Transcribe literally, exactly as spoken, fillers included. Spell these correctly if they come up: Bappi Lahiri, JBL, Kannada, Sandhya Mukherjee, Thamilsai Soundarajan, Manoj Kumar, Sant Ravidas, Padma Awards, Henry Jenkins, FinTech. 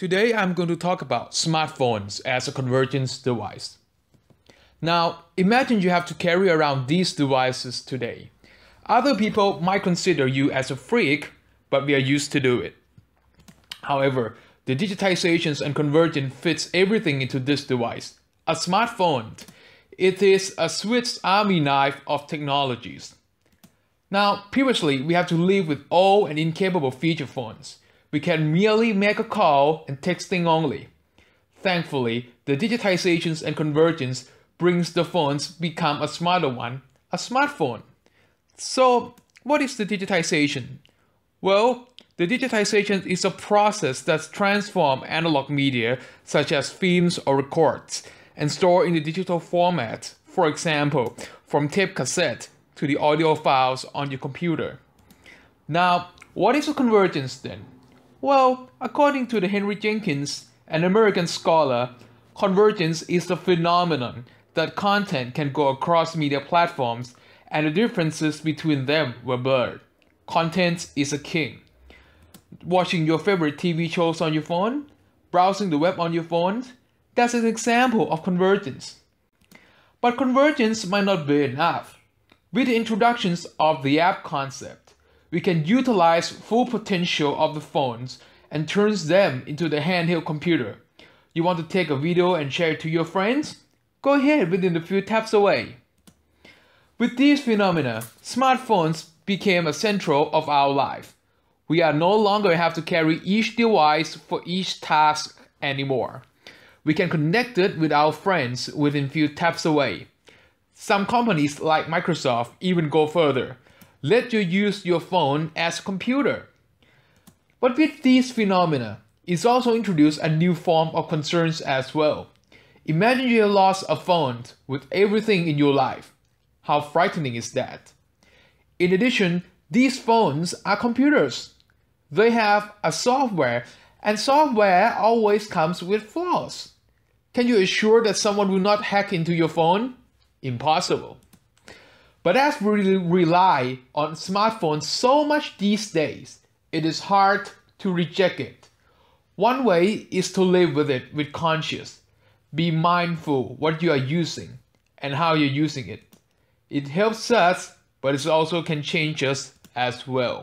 Today I'm going to talk about smartphones as a convergence device. Now, imagine you have to carry around these devices today. Other people might consider you as a freak, but we are used to do it. However, the digitizations and convergence fits everything into this device, a smartphone. It is a Swiss army knife of technologies. Now, previously, we have to live with old and incapable feature phones. We can merely make a call and texting only. Thankfully, the digitizations and convergence brings the phones become a smarter one, a smartphone. So, what is the digitization? Well, the digitization is a process that transforms analog media, such as films or records, and store in the digital format, for example, from tape cassette to the audio files on your computer. Now, what is a convergence then? Well, according to the Henry Jenkins, an American scholar, convergence is the phenomenon that content can go across media platforms and the differences between them were blurred. Content is a king. Watching your favorite T V shows on your phone, browsing the web on your phone, that's an example of convergence. But convergence might not be enough. With the introductions of the app concept, we can utilize full potential of the phones and turn them into the handheld computer. You want to take a video and share it to your friends? Go ahead within a few taps away. With these phenomena, smartphones became a central of our life. We are no longer have to carry each device for each task anymore. We can connect it with our friends within few taps away. Some companies like Microsoft even go further. Let you use your phone as a computer. But with these phenomena, it's also introduced a new form of concerns as well. Imagine you lost a phone with everything in your life. How frightening is that? In addition, these phones are computers. They have a software, and software always comes with flaws. Can you assure that someone will not hack into your phone? Impossible. But as we rely on smartphones so much these days, it is hard to reject it. One way is to live with it with conscience. Be mindful what you are using and how you're using it. It helps us, but it also can change us as well.